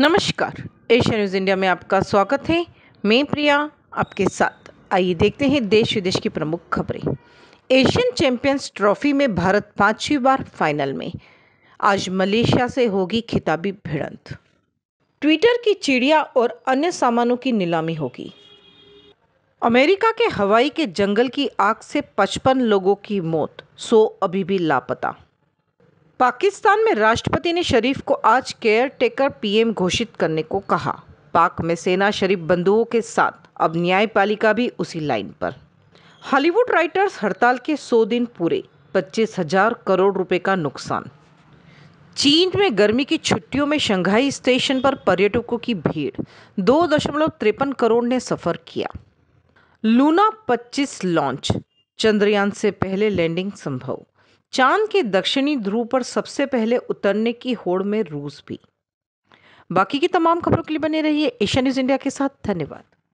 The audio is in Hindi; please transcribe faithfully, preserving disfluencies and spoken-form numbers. नमस्कार, एशिया न्यूज़ इंडिया में आपका स्वागत है। मैं प्रिया आपके साथ। आइए देखते हैं देश विदेश की प्रमुख खबरें। एशियन चैंपियंस ट्रॉफी में भारत पांचवी बार फाइनल में, आज मलेशिया से होगी खिताबी भिड़ंत। ट्विटर की चिड़िया और अन्य सामानों की नीलामी होगी। अमेरिका के हवाई के जंगल की आग से पचपन लोगों की मौत, सौ अभी भी लापता। पाकिस्तान में राष्ट्रपति ने शरीफ को आज केयर टेकर पीएम घोषित करने को कहा। पाक में सेना शरीफ बंधुओं के साथ, अब न्यायपालिका भी उसी लाइन पर। हॉलीवुड राइटर्स हड़ताल के सौ दिन पूरे, पच्चीस हजार करोड़ रुपए का नुकसान। चीन में गर्मी की छुट्टियों में शंघाई स्टेशन पर पर्यटकों की भीड़, दो दशमलव तिरपन करोड़ ने सफर किया। लूना पच्चीस लॉन्च, चंद्रयान से पहले लैंडिंग संभव। चांद के दक्षिणी ध्रुव पर सबसे पहले उतरने की होड़ में रूस भी। बाकी की तमाम खबरों के लिए बने रहिए एशिया न्यूज़ इंडिया के साथ। धन्यवाद।